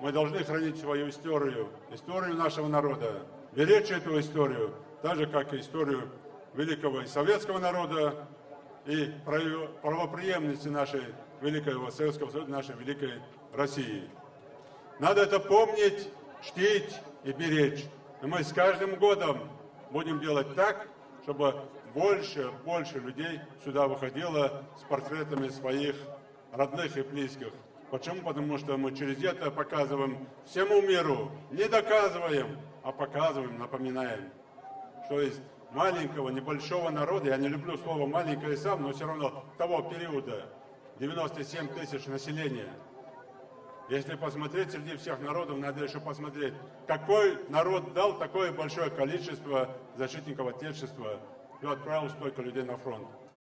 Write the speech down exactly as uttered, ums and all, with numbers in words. Мы должны хранить свою историю, историю нашего народа, беречь эту историю, так же, как и историю великого и советского народа, и правопреемности нашей великого Советского Союза, нашей великой России. Надо это помнить, чтить и беречь. И мы с каждым годом будем делать так, чтобы больше, больше людей сюда выходило с портретами своих родных и близких. Почему? Потому что мы через это показываем всему миру, не доказываем, а показываем, напоминаем, что из маленького, небольшого народа, я не люблю слово «маленькое» сам, но все равно того периода, девяносто семь тысяч населения. Если посмотреть среди всех народов, надо еще посмотреть, какой народ дал такое большое количество защитников Отечества и отправил столько людей на фронт.